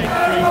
Johnny,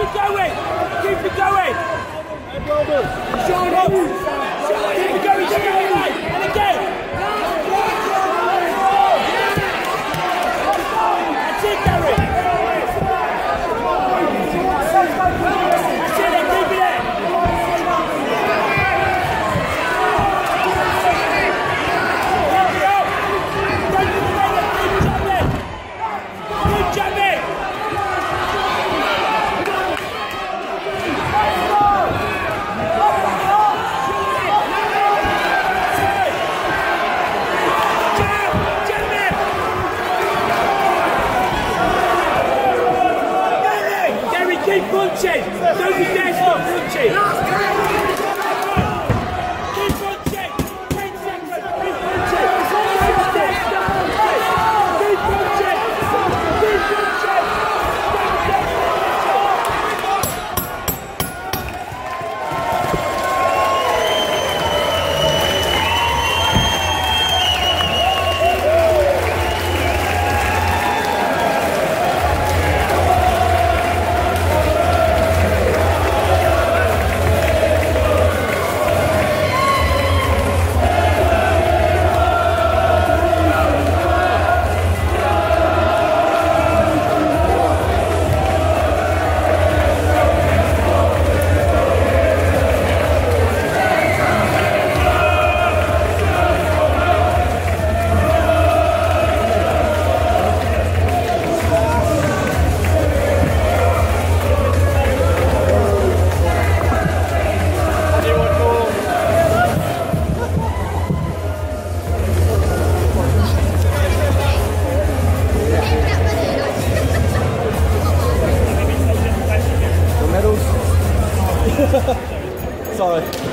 it going. Keep it going. Show it up. Keep it going. Keep it going. And again. That's it, Gary. That's it. Then keep it there. Good job, man. Punching! Don't be scared, stop punching! Keep punching! 10 seconds! Keep punching! Don't be scared, stop punching! Keep punching! Keep punching! Don't be scared, sorry.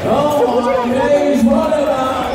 Oh, my days, what about?